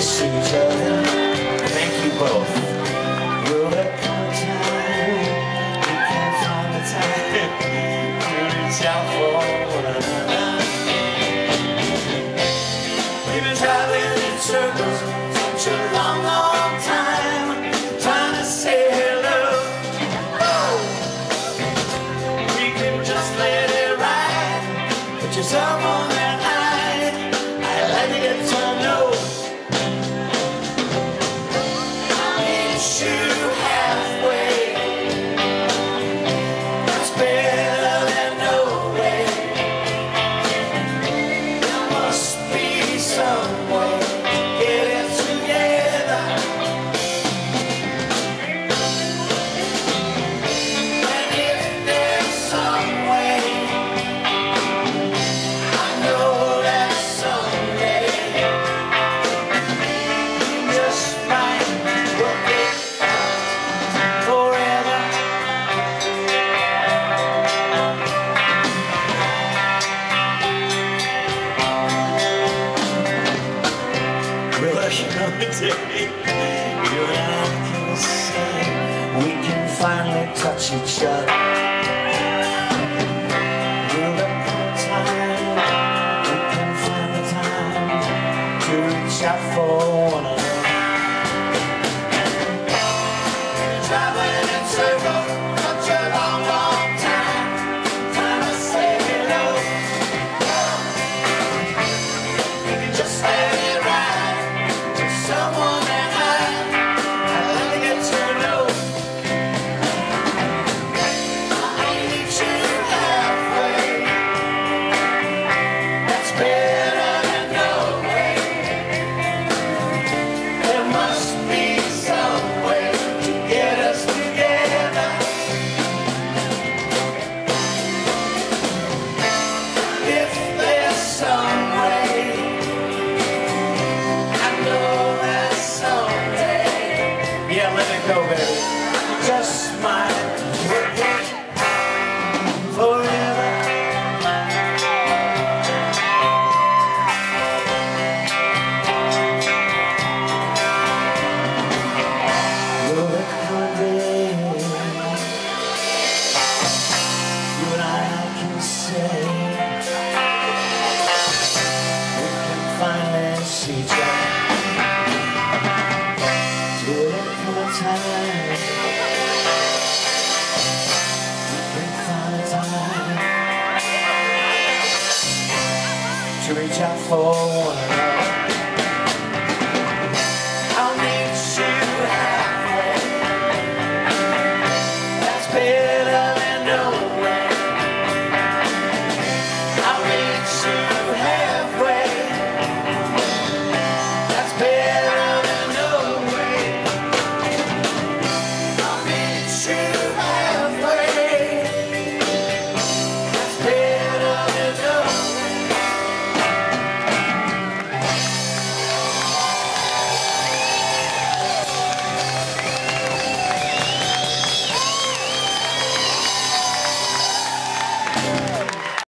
to see each other. Thank you both. Will there come a time we can't find the time to reach out for one another? We've been traveling in circles such a long, long time, trying to say hello. Oh, we can just let it ride. Put yourself on that line. I'd like to get to know. You and I say we can finally touch each other. Will there come a time we can find the time to reach out for one another? Go, baby. Just my forever. Will there come a day you and I can say we can finally see each other? Time. We can find a time to reach out for one another.